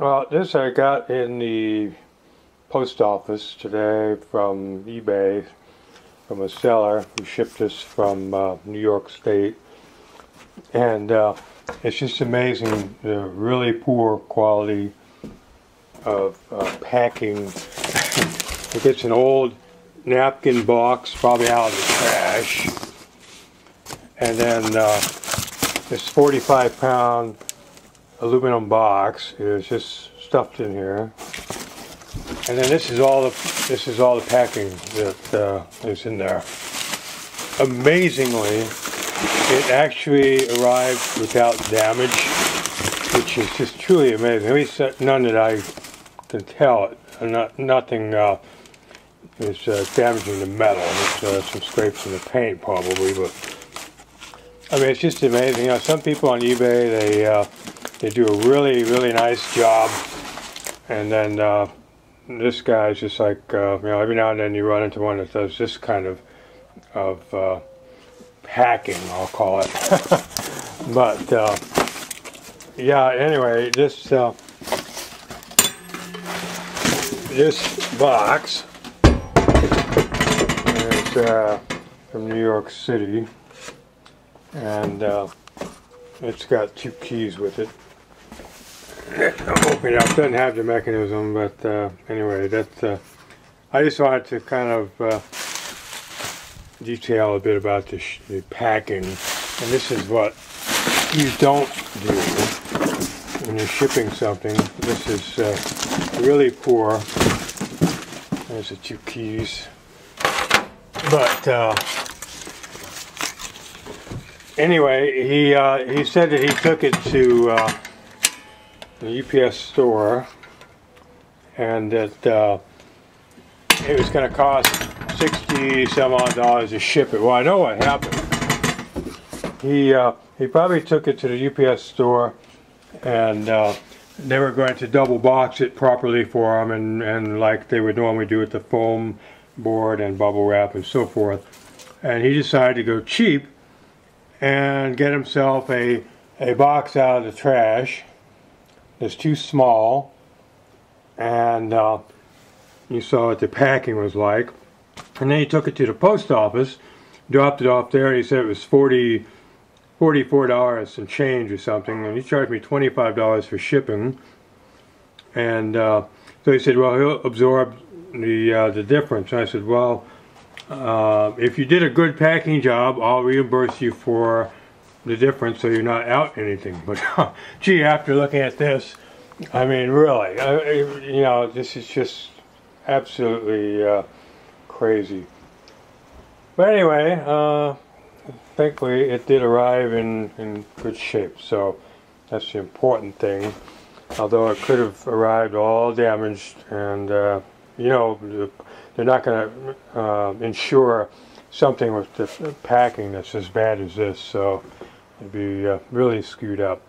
Well, this I got in the post office today from eBay, from a seller who shipped this from New York State. And it's just amazing the really poor quality of packing. It gets an old napkin box, probably out of the trash. And then this 45-pound aluminum box is just stuffed in here. And then this is all the packing that is in there. Amazingly, it actually arrived without damage, which is just truly amazing. At least none that I can tell. Nothing is damaging the metal. It's, some scrapes in the paint probably, but I mean, it's just amazing. You know, some people on eBay, they do a really nice job, and then this guy's just like, you know, every now and then you run into one that does this kind of hacking, I'll call it. But yeah, anyway, this box is from New York City, and it's got two keys with it. Open it up, doesn't have the mechanism, but anyway, that's I just wanted to kind of detail a bit about the packing, and this is what you don't do when you're shipping something. This is really poor. There's the two keys, but anyway, he said that he took it to the UPS store, and that it was going to cost $60-some-odd to ship it. Well, I know what happened. He probably took it to the UPS store, and they were going to double box it properly for him, and like they would normally do with the foam board and bubble wrap and so forth. And he decided to go cheap and get himself a box out of the trash that's too small, and you saw what the packing was like. And then he took it to the post office, dropped it off there, and he said it was $44 and change or something, and he charged me $25 for shipping. And so he said, well, he'll absorb the difference. And I said, well, if you did a good packing job, I'll reimburse you for the difference, so you're not out anything. But gee, after looking at this, I mean, really, you know, this is just absolutely crazy. But anyway, thankfully it did arrive in good shape, so that's the important thing. Although it could have arrived all damaged, and you know, they're not going to insure something with the packing that's as bad as this, so it'd be really screwed up.